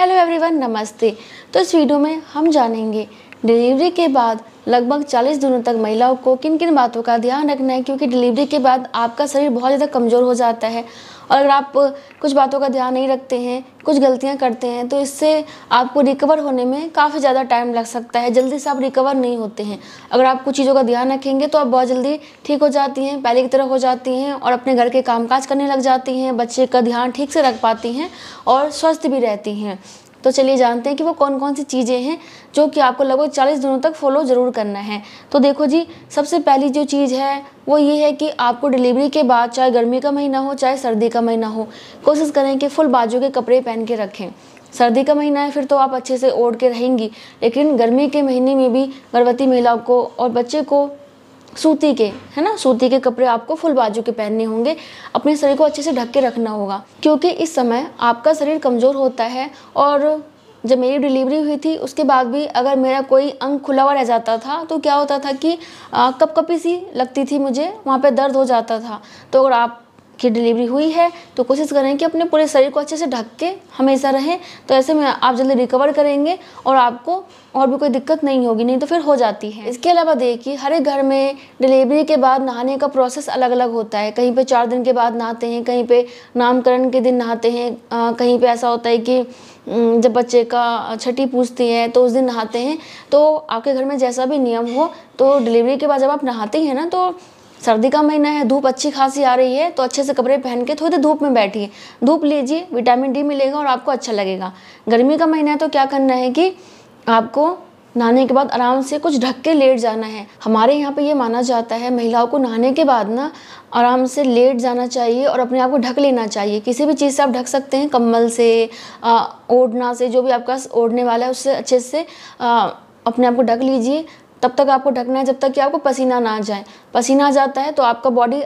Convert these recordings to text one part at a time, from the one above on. Hello everyone, नमस्ते। तो इस वीडियो में हम जानेंगे डिलीवरी के बाद लगभग 40 दिनों तक महिलाओं को किन किन बातों का ध्यान रखना है, क्योंकि डिलीवरी के बाद आपका शरीर बहुत ज़्यादा कमज़ोर हो जाता है और अगर आप कुछ बातों का ध्यान नहीं रखते हैं, कुछ गलतियां करते हैं तो इससे आपको रिकवर होने में काफ़ी ज़्यादा टाइम लग सकता है, जल्दी से आप रिकवर नहीं होते हैं। अगर आप कुछ चीज़ों का ध्यान रखेंगे तो आप बहुत जल्दी ठीक हो जाती हैं, पहले की तरह हो जाती हैं और अपने घर के कामकाज करने लग जाती हैं, बच्चे का ध्यान ठीक से रख पाती हैं और स्वस्थ भी रहती हैं। तो चलिए जानते हैं कि वो कौन कौन सी चीज़ें हैं जो कि आपको लगभग 40 दिनों तक फॉलो ज़रूर करना है। तो देखो जी, सबसे पहली जो चीज़ है वो ये है कि आपको डिलीवरी के बाद, चाहे गर्मी का महीना हो चाहे सर्दी का महीना हो, कोशिश करें कि फुल बाजू के कपड़े पहन के रखें। सर्दी का महीना है फिर तो आप अच्छे से ओढ़ के रहेंगी, लेकिन गर्मी के महीने में भी गर्भवती महिलाओं को और बच्चे को सूती के, है ना, सूती के कपड़े आपको फुल बाजू के पहनने होंगे। अपने शरीर को अच्छे से ढक के रखना होगा क्योंकि इस समय आपका शरीर कमज़ोर होता है। और जब मेरी डिलीवरी हुई थी उसके बाद भी अगर मेरा कोई अंग खुला हुआ रह जाता था तो क्या होता था कि कपकपी सी लगती थी, मुझे वहाँ पे दर्द हो जाता था। तो अगर आप की डिलीवरी हुई है तो कोशिश करें कि अपने पूरे शरीर को अच्छे से ढक के हमेशा रहें, तो ऐसे में आप जल्दी रिकवर करेंगे और आपको और भी कोई दिक्कत नहीं होगी, नहीं तो फिर हो जाती है। इसके अलावा देखिए, हर एक घर में डिलीवरी के बाद नहाने का प्रोसेस अलग अलग होता है। कहीं पे 4 दिन के बाद नहाते हैं, कहीं पे नामकरण के दिन नहाते हैं, कहीं पे ऐसा होता है कि जब बच्चे का छठी पूजती है तो उस दिन नहाते हैं। तो आपके घर में जैसा भी नियम हो, तो डिलीवरी के बाद जब आप नहाते हैं ना, तो सर्दी का महीना है, धूप अच्छी खासी आ रही है, तो अच्छे से कपड़े पहन के थोड़ी देर धूप में बैठिए, धूप लीजिए, विटामिन डी मिलेगा और आपको अच्छा लगेगा। गर्मी का महीना है तो क्या करना है कि आपको नहाने के बाद आराम से कुछ ढक के लेट जाना है। हमारे यहाँ पे ये माना जाता है महिलाओं को नहाने के बाद ना आराम से लेट जाना चाहिए और अपने आप को ढक लेना चाहिए। किसी भी चीज़ से आप ढक सकते हैं, कम्बल से, ओढ़ना से, जो भी आपका ओढ़ने वाला है उससे अच्छे से अपने आप को ढक लीजिए। तब तक आपको ढकना है जब तक कि आपको पसीना ना जाए। पसीना आ जाता है तो आपका बॉडी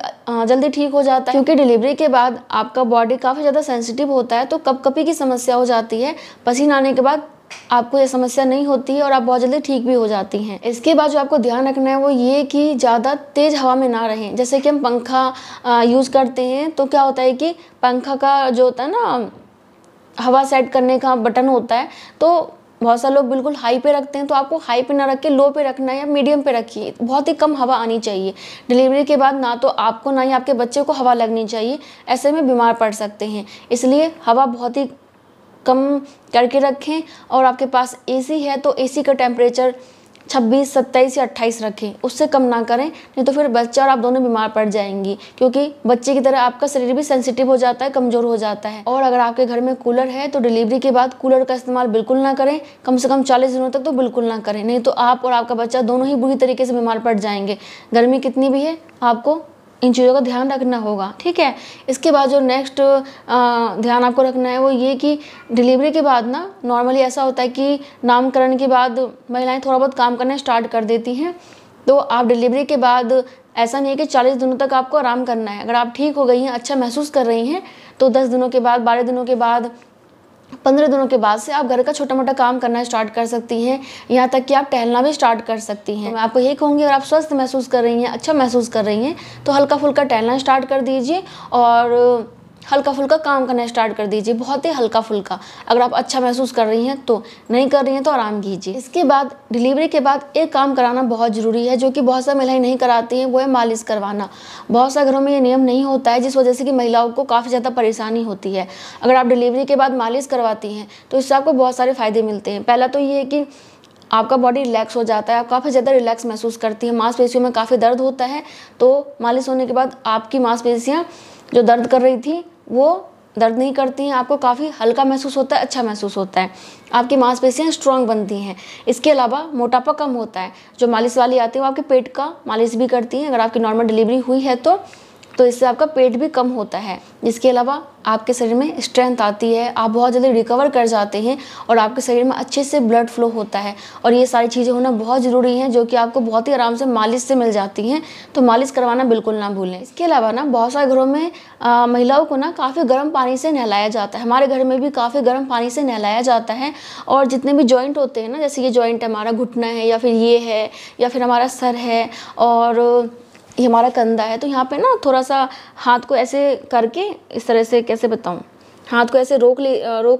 जल्दी ठीक हो जाता है, क्योंकि डिलीवरी के बाद आपका बॉडी काफ़ी ज़्यादा सेंसिटिव होता है, तो कपकपी की समस्या हो जाती है। पसीना आने के बाद आपको ये समस्या नहीं होती है और आप बहुत जल्दी ठीक भी हो जाती हैं। इसके बाद जो आपको ध्यान रखना है वो ये कि ज़्यादा तेज़ हवा में ना रहें। जैसे कि हम पंखा यूज़ करते हैं तो क्या होता है कि पंखा का जो होता है ना, हवा सेट करने का बटन होता है, तो बहुत सारे लोग बिल्कुल हाई पे रखते हैं। तो आपको हाई पे ना रख के लो पे रखना है या मीडियम पे रखिए, बहुत ही कम हवा आनी चाहिए। डिलीवरी के बाद ना तो आपको ना ही आपके बच्चे को हवा लगनी चाहिए, ऐसे में बीमार पड़ सकते हैं। इसलिए हवा बहुत ही कम करके रखें। और आपके पास एसी है तो एसी का टेम्परेचर 26, 27 या 28 रखें, उससे कम ना करें, नहीं तो फिर बच्चा और आप दोनों बीमार पड़ जाएंगी, क्योंकि बच्चे की तरह आपका शरीर भी सेंसिटिव हो जाता है, कमज़ोर हो जाता है। और अगर आपके घर में कूलर है तो डिलीवरी के बाद कूलर का इस्तेमाल बिल्कुल ना करें, कम से कम 40 दिनों तक तो बिल्कुल ना करें, नहीं तो आप और आपका बच्चा दोनों ही बुरी तरीके से बीमार पड़ जाएंगे। गर्मी कितनी भी है आपको इन चीज़ों का ध्यान रखना होगा, ठीक है। इसके बाद जो नेक्स्ट ध्यान आपको रखना है वो ये कि डिलीवरी के बाद ना नॉर्मली ऐसा होता है कि नामकरण के बाद महिलाएं थोड़ा बहुत काम करना स्टार्ट कर देती हैं। तो आप डिलीवरी के बाद, ऐसा नहीं है कि 40 दिनों तक आपको आराम करना है, अगर आप ठीक हो गई हैं, अच्छा महसूस कर रही हैं, तो 10 दिनों के बाद, 12 दिनों के बाद, 15 दिनों के बाद से आप घर का छोटा मोटा काम करना स्टार्ट कर सकती हैं, यहाँ तक कि आप टहलना भी स्टार्ट कर सकती हैं। मैं आपको यही कहूँगी, अगर आप स्वस्थ महसूस कर रही हैं, अच्छा महसूस कर रही हैं, तो हल्का फुल्का टहलना स्टार्ट कर दीजिए और हल्का फुल्का काम करना स्टार्ट कर दीजिए, बहुत ही हल्का फुल्का, अगर आप अच्छा महसूस कर रही हैं तो। नहीं कर रही हैं तो आराम कीजिए। इसके बाद डिलीवरी के बाद एक काम कराना बहुत ज़रूरी है जो कि बहुत सारी महिलाएं नहीं कराती हैं, वो है मालिश करवाना। बहुत सारे घरों में ये नियम नहीं होता है, जिस वजह से कि महिलाओं को काफ़ी ज़्यादा परेशानी होती है। अगर आप डिलीवरी के बाद मालिश करवाती हैं तो इससे आपको बहुत सारे फ़ायदे मिलते हैं। पहला तो ये है कि आपका बॉडी रिलैक्स हो जाता है, आप काफ़ी ज़्यादा रिलैक्स महसूस करती है, मांसपेशियों में काफ़ी दर्द होता है, तो मालिश होने के बाद आपकी मांसपेशियाँ जो दर्द कर रही थी वो दर्द नहीं करती हैं, आपको काफ़ी हल्का महसूस होता है, अच्छा महसूस होता है, आपकी मांसपेशियाँ स्ट्रांग बनती हैं। इसके अलावा मोटापा कम होता है। जो मालिश वाली आती है वो आपके पेट का मालिश भी करती हैं, अगर आपकी नॉर्मल डिलीवरी हुई है तो इससे आपका पेट भी कम होता है। इसके अलावा आपके शरीर में स्ट्रेंथ आती है, आप बहुत जल्दी रिकवर कर जाते हैं और आपके शरीर में अच्छे से ब्लड फ्लो होता है। और ये सारी चीज़ें होना बहुत ज़रूरी हैं जो कि आपको बहुत ही आराम से मालिश से मिल जाती हैं, तो मालिश करवाना बिल्कुल ना भूलें। इसके अलावा ना बहुत सारे घरों में महिलाओं को ना काफ़ी गर्म पानी से नहलाया जाता है, हमारे घर में भी काफ़ी गर्म पानी से नहलाया जाता है। और जितने भी जॉइंट होते हैं ना, जैसे ये जॉइंट हमारा घुटना है या फिर ये है या फिर हमारा सर है और ये हमारा कंधा है, तो यहाँ पे ना थोड़ा सा हाथ को ऐसे करके, इस तरह से, कैसे बताऊँ, हाथ को ऐसे रोक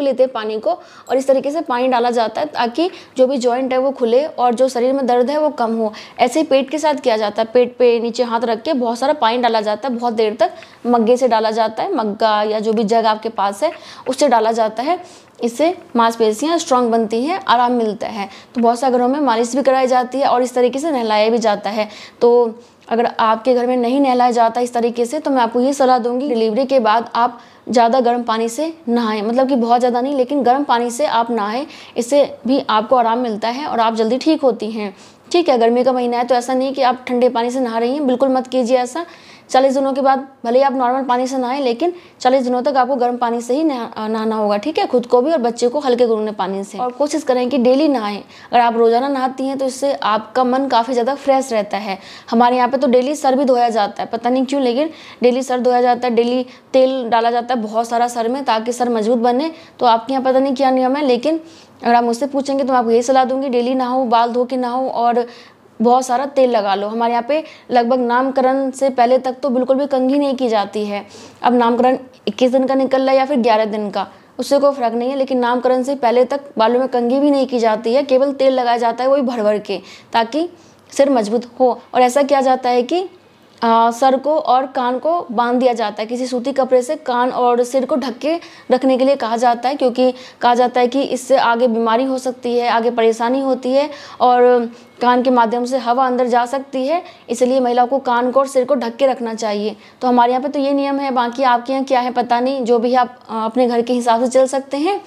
लेते हैं पानी को, और इस तरीके से पानी डाला जाता है ताकि जो भी जॉइंट है वो खुले और जो शरीर में दर्द है वो कम हो। ऐसे ही पेट के साथ किया जाता है, पेट पे नीचे हाथ रख के बहुत सारा पानी डाला जाता है, बहुत देर तक मग्गे से डाला जाता है, मग्गा या जो भी जग आपके पास है उससे डाला जाता है। इससे मांसपेशियाँ स्ट्रांग बनती हैं, आराम मिलता है। तो बहुत सारे घरों में मालिश भी कराई जाती है और इस तरीके से नहलाया भी जाता है। तो अगर आपके घर में नहीं नहलाया जाता इस तरीके से, तो मैं आपको ये सलाह दूंगी डिलीवरी के बाद आप ज़्यादा गर्म पानी से नहाएं, मतलब कि बहुत ज़्यादा नहीं लेकिन गर्म पानी से आप नहाएं, इससे भी आपको आराम मिलता है और आप जल्दी ठीक होती हैं। ठीक है, गर्मी का महीना है तो ऐसा नहीं कि आप ठंडे पानी से नहा रही हैं, बिल्कुल मत कीजिए ऐसा। 40 दिनों के बाद भले ही आप नॉर्मल पानी से नहाएं, लेकिन 40 दिनों तक आपको गर्म पानी से ही नहाना होगा। ठीक है, खुद को भी और बच्चे को हल्के गुनगुने पानी से, और कोशिश करें कि डेली नहाएं। अगर आप रोज़ाना नहाती हैं तो इससे आपका मन काफ़ी ज़्यादा फ्रेश रहता है। हमारे यहाँ पे तो डेली सर भी धोया जाता है, पता नहीं क्यों लेकिन डेली सर धोया जाता है, डेली तेल डाला जाता है बहुत सारा सर में ताकि सर मजबूत बने। तो आपके यहाँ पता नहीं क्या नियम है, लेकिन अगर आप मुझसे पूछेंगे तो मैं आपको यही सलाह दूंगी डेली नहाओ, बाल धो के नहाओ और बहुत सारा तेल लगा लो। हमारे यहाँ पे लगभग नामकरण से पहले तक तो बिल्कुल भी कंघी नहीं की जाती है। अब नामकरण 21 दिन का निकल रहा है या फिर 11 दिन का, उससे कोई फर्क नहीं है, लेकिन नामकरण से पहले तक बालों में कंघी भी नहीं की जाती है, केवल तेल लगाया जाता है वही भर भर के ताकि सिर मजबूत हो। और ऐसा किया जाता है कि सर को और कान को बांध दिया जाता है, किसी सूती कपड़े से कान और सिर को ढक के रखने के लिए कहा जाता है, क्योंकि कहा जाता है कि इससे आगे बीमारी हो सकती है, आगे परेशानी होती है और कान के माध्यम से हवा अंदर जा सकती है, इसलिए महिला को कान को और सिर को ढक के रखना चाहिए। तो हमारे यहाँ पे तो ये नियम है, बाकी आपके यहाँ क्या है पता नहीं, जो भी आप अपने घर के हिसाब से चल सकते हैं।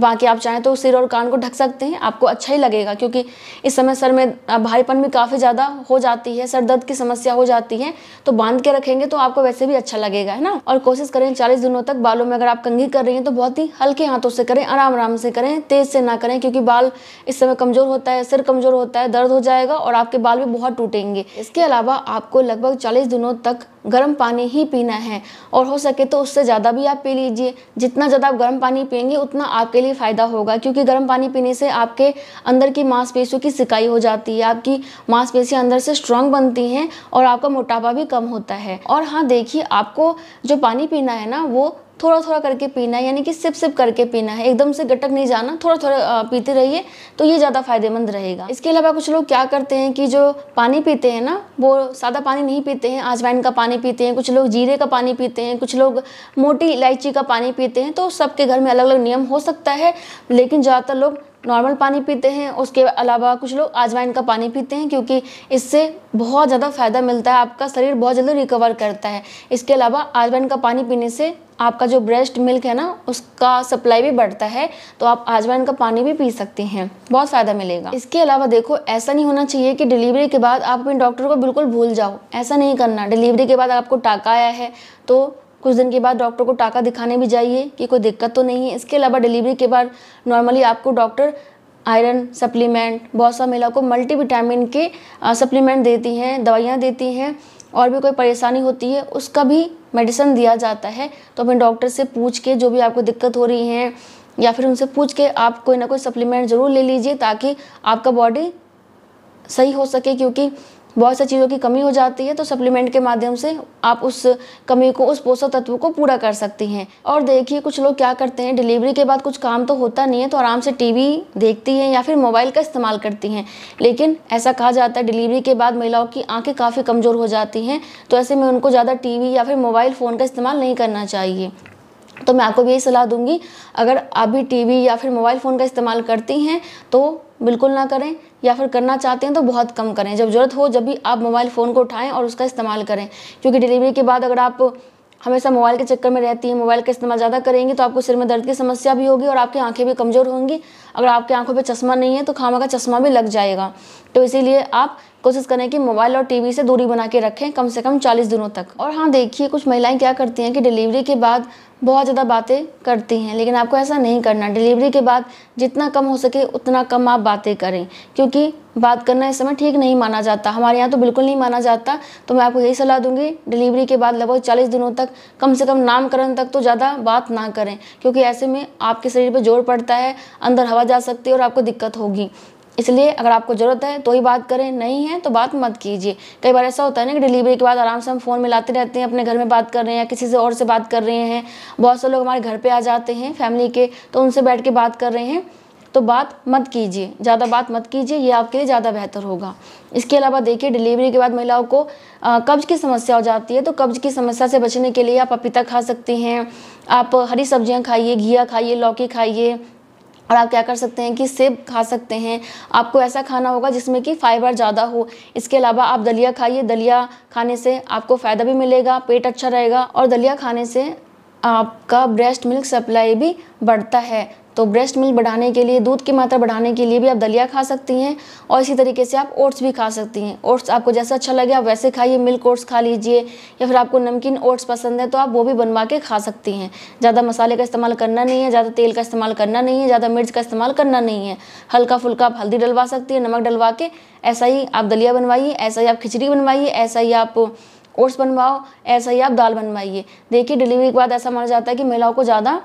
बाकी आप चाहें तो सिर और कान को ढक सकते हैं, आपको अच्छा ही लगेगा, क्योंकि इस समय सर में भारीपन भी काफ़ी ज़्यादा हो जाती है, सर दर्द की समस्या हो जाती है, तो बांध के रखेंगे तो आपको वैसे भी अच्छा लगेगा, है ना। और कोशिश करें 40 दिनों तक बालों में अगर आप कंघी कर रही हैं तो बहुत ही हल्के हाथों से करें, आराम आराम से करें, तेज़ से ना करें, क्योंकि बाल इस समय कमज़ोर होता है, सिर कमज़ोर होता है, दर्द हो जाएगा और आपके बाल भी बहुत टूटेंगे। इसके अलावा आपको लगभग 40 दिनों तक गर्म पानी ही पीना है, और हो सके तो उससे ज़्यादा भी आप पी लीजिए। जितना ज़्यादा आप गर्म पानी पियेंगे उतना आपके लिए फ़ायदा होगा, क्योंकि गर्म पानी पीने से आपके अंदर की मांसपेशियों की सिकाई हो जाती है, आपकी मांसपेशियां अंदर से स्ट्रांग बनती हैं और आपका मोटापा भी कम होता है। और हाँ देखिए, आपको जो पानी पीना है ना वो थोड़ा थोड़ा करके पीना है, यानी कि सिप सिप करके पीना है, एकदम से गटक नहीं जाना, थोड़ा थोड़ा पीते रहिए तो ये ज़्यादा फायदेमंद रहेगा। इसके अलावा कुछ लोग क्या करते हैं कि जो पानी पीते हैं ना वो सादा पानी नहीं पीते हैं, अजवाइन का पानी पीते हैं, कुछ लोग जीरे का पानी पीते हैं, कुछ लोग मोटी इलायची का पानी पीते हैं। तो सबके घर में अलग अलग नियम हो सकता है, लेकिन ज़्यादातर लोग नॉर्मल पानी पीते हैं। उसके अलावा कुछ लोग अजवाइन का पानी पीते हैं, क्योंकि इससे बहुत ज़्यादा फ़ायदा मिलता है, आपका शरीर बहुत जल्दी रिकवर करता है। इसके अलावा अजवाइन का पानी पीने से आपका जो ब्रेस्ट मिल्क है ना उसका सप्लाई भी बढ़ता है, तो आप अजवाइन का पानी भी पी सकती हैं, बहुत फ़ायदा मिलेगा। इसके अलावा देखो, ऐसा नहीं होना चाहिए कि डिलीवरी के बाद आप अपने डॉक्टर को बिल्कुल भूल जाओ, ऐसा नहीं करना। डिलीवरी के बाद आपको टाका आया है तो कुछ दिन के बाद डॉक्टर को टाका दिखाने भी जाइए कि कोई दिक्कत तो नहीं है। इसके अलावा डिलीवरी के बाद नॉर्मली आपको डॉक्टर आयरन सप्लीमेंट, बहुत सा महिला को मल्टीविटामिन के सप्लीमेंट देती हैं, दवाइयाँ देती हैं, और भी कोई परेशानी होती है उसका भी मेडिसिन दिया जाता है। तो अपने डॉक्टर से पूछ के जो भी आपको दिक्कत हो रही है या फिर उनसे पूछ के आप कोई ना कोई सप्लीमेंट ज़रूर ले लीजिए ताकि आपका बॉडी सही हो सके, क्योंकि बहुत सारी चीज़ों की कमी हो जाती है। तो सप्लीमेंट के माध्यम से आप उस कमी को, उस पोषक तत्व को पूरा कर सकती हैं। और देखिए, कुछ लोग क्या करते हैं डिलीवरी के बाद कुछ काम तो होता नहीं है तो आराम से टीवी देखती हैं या फिर मोबाइल का इस्तेमाल करती हैं, लेकिन ऐसा कहा जाता है डिलीवरी के बाद महिलाओं की आँखें काफ़ी कमज़ोर हो जाती हैं, तो ऐसे में उनको ज़्यादा टीवी या फिर मोबाइल फ़ोन का इस्तेमाल नहीं करना चाहिए। तो मैं आपको भी यही सलाह दूंगी, अगर आप भी टीवी या फिर मोबाइल फ़ोन का इस्तेमाल करती हैं तो बिल्कुल ना करें, या फिर करना चाहते हैं तो बहुत कम करें, जब ज़रूरत हो जब भी आप मोबाइल फ़ोन को उठाएं और उसका इस्तेमाल करें। क्योंकि डिलीवरी के बाद अगर आप हमेशा मोबाइल के चक्कर में रहती हैं, मोबाइल का इस्तेमाल ज़्यादा करेंगी तो आपको सिर में दर्द की समस्या भी होगी और आपकी आंखें भी कमज़ोर होंगी। अगर आपके आंखों पे चश्मा नहीं है तो खामखा चश्मा भी लग जाएगा। तो इसीलिए आप कोशिश करें कि मोबाइल और टीवी से दूरी बना के रखें कम से कम 40 दिनों तक। और हाँ देखिए, कुछ महिलाएं क्या करती हैं कि डिलीवरी के बाद बहुत ज़्यादा बातें करती हैं, लेकिन आपको ऐसा नहीं करना। डिलीवरी के बाद जितना कम हो सके उतना कम आप बातें करें, क्योंकि बात करना इस समय ठीक नहीं माना जाता, हमारे यहाँ तो बिल्कुल नहीं माना जाता। तो मैं आपको यही सलाह दूंगी डिलीवरी के बाद लगभग 40 दिनों तक कम से कम नामकरण तक तो ज़्यादा बात ना करें, क्योंकि ऐसे में आपके शरीर पर जोर पड़ता है, अंदर हवा जा सकती है और आपको दिक्कत होगी। इसलिए अगर आपको ज़रूरत है तो ही बात करें, नहीं है तो बात मत कीजिए। कई बार ऐसा होता है ना कि डिलीवरी के बाद आराम से हम फ़ोन मिलाते रहते हैं, अपने घर में बात कर रहे हैं या किसी से और से बात कर रहे हैं। बहुत से लोग हमारे घर पे आ जाते हैं फैमिली के, तो उनसे बैठ के बात कर रहे हैं, तो बात मत कीजिए, ज़्यादा बात मत कीजिए, ये आपके लिए ज़्यादा बेहतर होगा। इसके अलावा देखिए, डिलीवरी के बाद महिलाओं को कब्ज़ की समस्या हो जाती है, तो कब्ज़ की समस्या से बचने के लिए आप पपीता खा सकती हैं, आप हरी सब्जियाँ खाइए, घिया खाइए, लौकी खाइए, और आप क्या कर सकते हैं कि सेब खा सकते हैं। आपको ऐसा खाना होगा जिसमें कि फाइबर ज़्यादा हो। इसके अलावा आप दलिया खाइए, दलिया खाने से आपको फ़ायदा भी मिलेगा, पेट अच्छा रहेगा, और दलिया खाने से आपका ब्रेस्ट मिल्क सप्लाई भी बढ़ता है। तो ब्रेस्ट मिल्क बढ़ाने के लिए, दूध की मात्रा बढ़ाने के लिए भी आप दलिया खा सकती हैं, और इसी तरीके से आप ओट्स भी खा सकती हैं। ओट्स आपको जैसा अच्छा लगे आप वैसे खाइए, मिल्क ओट्स खा लीजिए, या फिर आपको नमकीन ओट्स पसंद है तो आप वो भी बनवा के खा सकती हैं। ज़्यादा मसाले का इस्तेमाल करना नहीं है, ज़्यादा तेल का इस्तेमाल करना नहीं है, ज़्यादा मिर्च का इस्तेमाल करना नहीं है। हल्का फुल्का आप हल्दी डलवा सकती है, नमक डलवा के, ऐसा ही आप दलिया बनवाइए, ऐसा ही आप खिचड़ी बनवाइए, ऐसा ही आप ओट्स बनवाओ, ऐसा ही आप दाल बनवाइए। देखिए, डिलीवरी के बाद ऐसा माना जाता है कि महिलाओं को ज़्यादा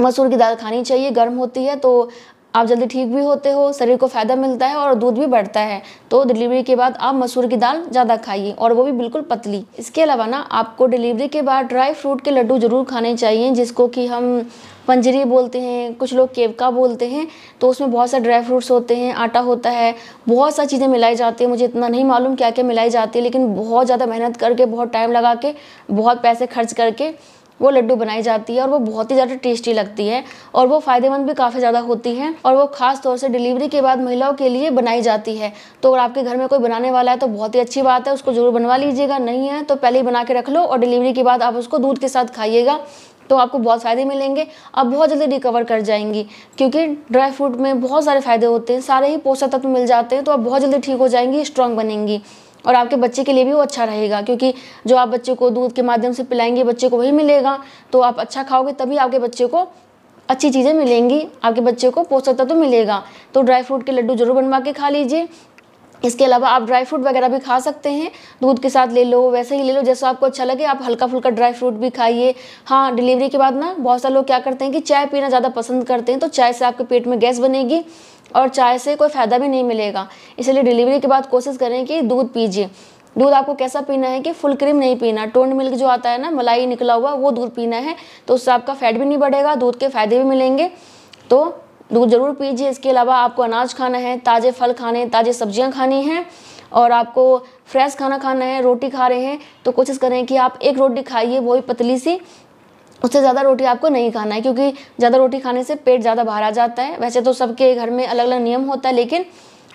मसूर की दाल खानी चाहिए, गर्म होती है तो आप जल्दी ठीक भी होते हो, शरीर को फ़ायदा मिलता है और दूध भी बढ़ता है। तो डिलीवरी के बाद आप मसूर की दाल ज़्यादा खाइए, और वो भी बिल्कुल पतली। इसके अलावा ना, आपको डिलीवरी के बाद ड्राई फ्रूट के लड्डू ज़रूर खाने चाहिए, जिसको कि हम पंजरी बोलते हैं, कुछ लोग केवका बोलते हैं। तो उसमें बहुत सारे ड्राई फ्रूट्स होते हैं, आटा होता है, बहुत सारी चीज़ें मिलाई जाती है। मुझे इतना नहीं मालूम क्या क्या मिलाई जाती है, लेकिन बहुत ज़्यादा मेहनत करके, बहुत टाइम लगा के, बहुत पैसे खर्च करके वो लड्डू बनाई जाती है, और वो बहुत ही ज़्यादा टेस्टी लगती है, और वो फ़ायदेमंद भी काफ़ी ज़्यादा होती है, और वो खास तौर से डिलीवरी के बाद महिलाओं के लिए बनाई जाती है। तो अगर आपके घर में कोई बनाने वाला है तो बहुत ही अच्छी बात है, उसको ज़रूर बनवा लीजिएगा, नहीं है तो पहले ही बना के रख लो, और डिलीवरी के बाद आप उसको दूध के साथ खाइएगा, तो आपको बहुत फ़ायदे मिलेंगे, आप बहुत जल्दी रिकवर कर जाएंगी, क्योंकि ड्राई फ्रूट में बहुत सारे फ़ायदे होते हैं, सारे ही पोषक तत्व मिल जाते हैं, तो आप बहुत जल्दी ठीक हो जाएंगी, स्ट्रांग बनेंगी, और आपके बच्चे के लिए भी वो अच्छा रहेगा, क्योंकि जो आप बच्चे को दूध के माध्यम से पिलाएंगे बच्चे को वही मिलेगा। तो आप अच्छा खाओगे तभी आपके बच्चे को अच्छी चीज़ें मिलेंगी, आपके बच्चे को पोषक तत्व मिलेगा। तो ड्राई फ्रूट के लड्डू ज़रूर बनवा के खा लीजिए। इसके अलावा आप ड्राई फ्रूट वगैरह भी खा सकते हैं, दूध के साथ ले लो, वैसे ही ले लो, जैसा आपको अच्छा लगे, आप हल्का फुल्का ड्राई फ्रूट भी खाइए। हाँ, डिलीवरी के बाद ना बहुत सारे लोग क्या करते हैं कि चाय पीना ज़्यादा पसंद करते हैं, तो चाय से आपके पेट में गैस बनेगी और चाय से कोई फ़ायदा भी नहीं मिलेगा। इसलिए डिलीवरी के बाद कोशिश करें कि दूध पीजिए। दूध आपको कैसा पीना है कि फुल क्रीम नहीं पीना, टोंड मिल्क जो आता है ना, मलाई निकला हुआ, वो दूध पीना है, तो उससे आपका फैट भी नहीं बढ़ेगा, दूध के फ़ायदे भी मिलेंगे, तो दूध ज़रूर पीजिए। इसके अलावा आपको अनाज खाना है, ताज़े फल खाने हैं, ताज़े सब्जियां खानी हैं, और आपको फ्रेश खाना खाना है। रोटी खा रहे हैं तो कोशिश करें कि आप एक रोटी खाइए, वो भी पतली सी, उससे ज़्यादा रोटी आपको नहीं खाना है, क्योंकि ज़्यादा रोटी खाने से पेट ज़्यादा भारा जाता है। वैसे तो सबके घर में अलग अलग नियम होता है, लेकिन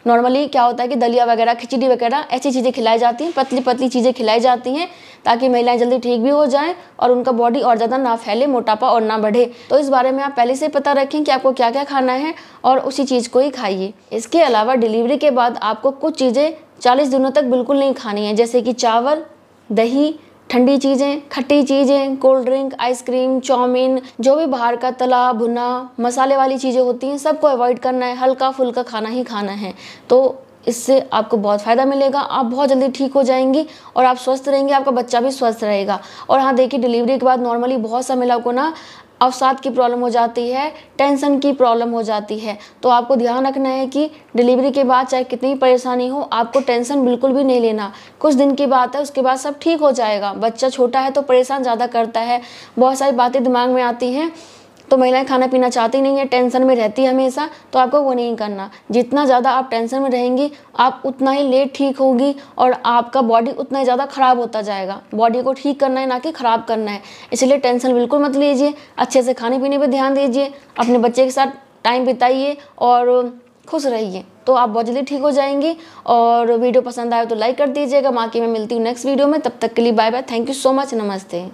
नॉर्मली क्या होता है कि दलिया वगैरह, खिचड़ी वगैरह, ऐसी चीज़ें खिलाई जाती हैं, पतली पतली चीज़ें खिलाई जाती हैं, ताकि महिलाएं जल्दी ठीक भी हो जाएं और उनका बॉडी और ज़्यादा ना फैले, मोटापा और ना बढ़े। तो इस बारे में आप पहले से पता रखें कि आपको क्या क्या खाना है और उसी चीज़ को ही खाइए। इसके अलावा डिलीवरी के बाद आपको कुछ चीज़ें 40 दिनों तक बिल्कुल नहीं खानी है, जैसे कि चावल, दही, ठंडी चीज़ें, खट्टी चीज़ें, कोल्ड ड्रिंक, आइसक्रीम, चाउमीन, जो भी बाहर का तला भुना मसाले वाली चीज़ें होती हैं, सबको अवॉइड करना है, हल्का फुल्का खाना ही खाना है। तो इससे आपको बहुत फ़ायदा मिलेगा, आप बहुत जल्दी ठीक हो जाएंगी और आप स्वस्थ रहेंगे, आपका बच्चा भी स्वस्थ रहेगा। और हाँ देखिए, डिलीवरी के बाद नॉर्मली बहुत सा महिलाओं को ना अवसाद की प्रॉब्लम हो जाती है, टेंशन की प्रॉब्लम हो जाती है, तो आपको ध्यान रखना है कि डिलीवरी के बाद चाहे कितनी परेशानी हो, आपको टेंशन बिल्कुल भी नहीं लेना। कुछ दिन की बात है, उसके बाद सब ठीक हो जाएगा। बच्चा छोटा है तो परेशान ज़्यादा करता है, बहुत सारी बातें दिमाग में आती हैं, तो महिलाएं खाना पीना चाहती नहीं है, टेंशन में रहती है हमेशा, तो आपको वो नहीं करना। जितना ज़्यादा आप टेंशन में रहेंगी, आप उतना ही लेट ठीक होगी और आपका बॉडी उतना ही ज़्यादा ख़राब होता जाएगा। बॉडी को ठीक करना है, ना कि ख़राब करना है, इसलिए टेंशन बिल्कुल मत लीजिए। अच्छे से खाने पीने पर ध्यान दीजिए, अपने बच्चे के साथ टाइम बिताइए और खुश रहिए, तो आप बहुत जल्दी ठीक हो जाएंगी। और वीडियो पसंद आए तो लाइक कर दीजिएगा। बाकी मैं मिलती हूँ नेक्स्ट वीडियो में, तब तक के लिए bye bye, thank you so much, नमस्ते।